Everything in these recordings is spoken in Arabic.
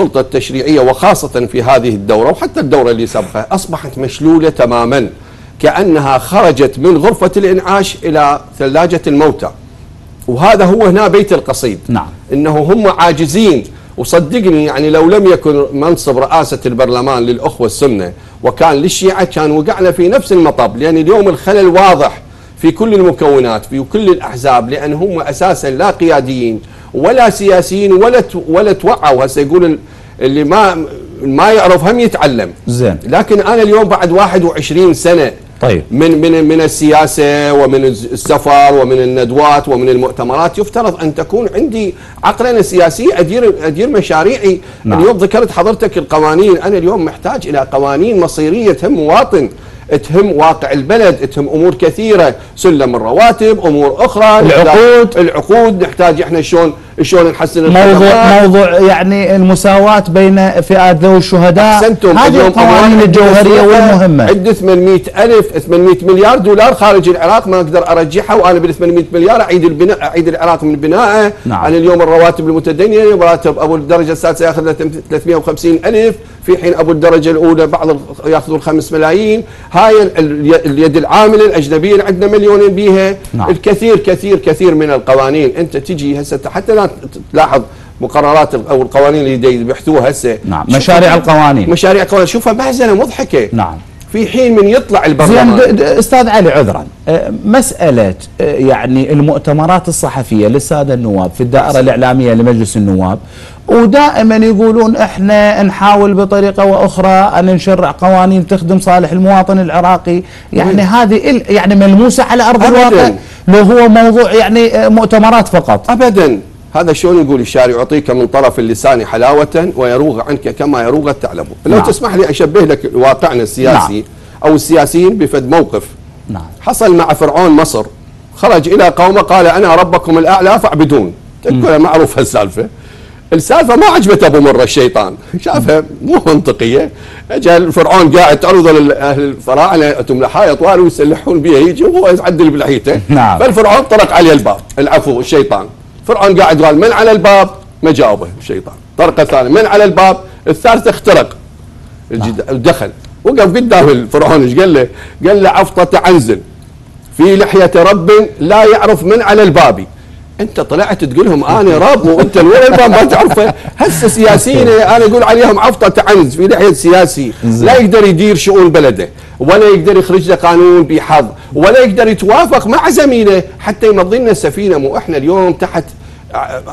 السلطة التشريعية وخاصة في هذه الدورة وحتى الدورة اللي سبقها أصبحت مشلولة تماما، كأنها خرجت من غرفة الإنعاش إلى ثلاجة الموتى. وهذا هو هنا بيت القصيد. نعم. إنه هم عاجزين، وصدقني يعني لو لم يكن منصب رئاسة البرلمان للأخوة السنة وكان للشيعة كان وقعنا في نفس المطب، لأن اليوم الخلل واضح في كل المكونات في كل الأحزاب، لأن هم أساسا لا قياديين ولا سياسيين ولا توعوا. هسه يقول اللي ما يعرف هم يتعلم. زين. لكن انا اليوم بعد 21 سنه طيب من السياسه ومن السفر ومن الندوات ومن المؤتمرات، يفترض ان تكون عندي عقلانه سياسيه ادير مشاريعي. نعم. اليوم ذكرت حضرتك القوانين، انا اليوم محتاج الى قوانين مصيريه تهم مواطن، تهم واقع البلد، تهم امور كثيره، سلم الرواتب، امور اخرى، العقود نحتاج احنا شلون نحسن موضوع يعني المساواه بين فئات ذوي الشهداء. احسنتم. هذه القوانين الجوهريه والمهمه. عندي 800 مليار دولار خارج العراق ما اقدر ارجعها، وانا بال 800 مليار اعيد العراق من بنائه. نعم. انا اليوم الرواتب المتدينه، راتب ابو الدرجه السادسه ياخذ له 350 ألف، في حين ابو الدرجه الاولى بعض ياخذون 5 ملايين. هاي اليد العامله الاجنبيه عندنا مليونين بيها. نعم. الكثير كثير كثير من القوانين. انت تجي هسه حتى لا تلاحظ مقررات او القوانين اللي يبحثوها هسه. نعم. مشاريع قوانين شوفها محزنه مضحكه. نعم. في حين من يطلع البرلمان. استاذ علي عذرا، مساله يعني المؤتمرات الصحفيه للساده النواب في الدائره الاعلاميه لمجلس النواب، ودائما يقولون احنا نحاول بطريقه واخرى ان نشرع قوانين تخدم صالح المواطن العراقي، يعني هذه يعني ملموسه على ارض الواقع، لو هو موضوع يعني مؤتمرات فقط. ابدا. هذا شلون يقول الشاعر؟ يعطيك من طرف اللسان حلاوة ويروغ عنك كما يروغ الثعلب. لو تسمح لي اشبه لك واقعنا السياسي. نعم. او السياسيين بفد موقف. نعم. حصل مع فرعون مصر، خرج الى قومه قال انا ربكم الاعلى فاعبدون. تذكر معروف هالسالفه. السالفه ما عجبت ابو مره الشيطان، شافها مو منطقيه. اجى الفرعون قاعد تعرض لاهل الفراعنه، انتم لحايا طوال ويسلحون بها هيجي وهو يعدل بلحيته. نعم. فالفرعون طرق عليه الباب، العفو الشيطان. فرعون قاعد قال من على الباب؟ ما جاوبه الشيطان. طرقه ثانيه من على الباب؟ الثالثه اخترق. دخل وقف قدام الفرعون ايش قال له؟ قال له عفطه عنزل في لحيه رب لا يعرف من على الباب. انت طلعت تقول لهم انا رب وانت ولا الباب ما تعرفه. هسه سياسيين انا اقول عليهم عفطه عنز في لحيه سياسي لا يقدر يدير شؤون بلده، ولا يقدر يخرج له قانون بحظ، ولا يقدر يتوافق مع زميله حتى يمضي لنا السفينه. مو احنا اليوم تحت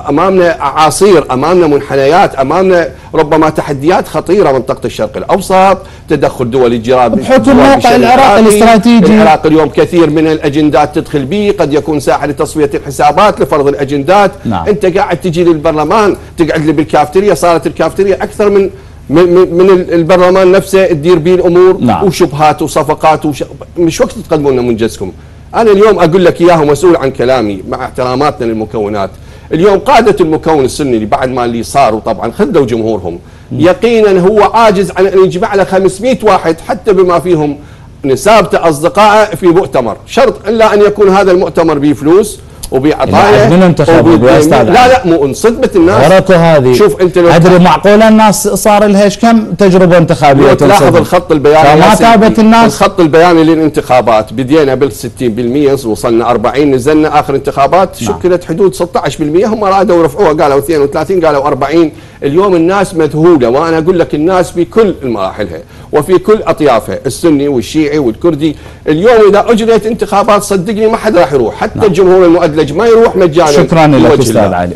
امامنا اعاصير، امامنا منحنيات، امامنا ربما تحديات خطيره. منطقه الشرق الاوسط، تدخل دول الجيران بحكم موقع العراق الاستراتيجي. العراق اليوم كثير من الاجندات تدخل به، قد يكون ساحه لتصفيه الحسابات لفرض الاجندات. نعم. انت قاعد تجي للبرلمان تقعد لي بالكافتيريا، صارت الكافتيريا اكثر من البرلمان نفسه تدير به الامور. نعم. وشبهات وصفقات مش وقت تقدمون لنا منجزكم. انا اليوم اقول لك اياها مسؤول عن كلامي مع احتراماتنا للمكونات. اليوم قادة المكون السني اللي بعد ما اللي صاروا طبعا خذوا جمهورهم، يقينا هو عاجز عن ان يجمع له 500 واحد حتى بما فيهم نسابته اصدقائه في مؤتمر، شرط الا ان يكون هذا المؤتمر بفلوس وبعطايا. لا مو انصدمت الناس ورته هذه. شوف انت لو ادري معقوله الناس صار لها كم تجربه انتخابيه تلاحظ الخط البياني ما تابت الناس. الخط البياني للانتخابات بدينا بال 60% وصلنا 40، نزلنا اخر انتخابات. نعم. شكلت حدود 16%، هم رادوا رفعوها قالوا 32 قالوا 40. اليوم الناس مذهوله، وانا اقول لك الناس في كل مراحلها وفي كل اطيافها، السني والشيعي والكردي. اليوم اذا اجريت انتخابات صدقني ما حد راح يروح، حتى الجمهور المؤدلج ما يروح مجانا. شكرا لك استاذ علي.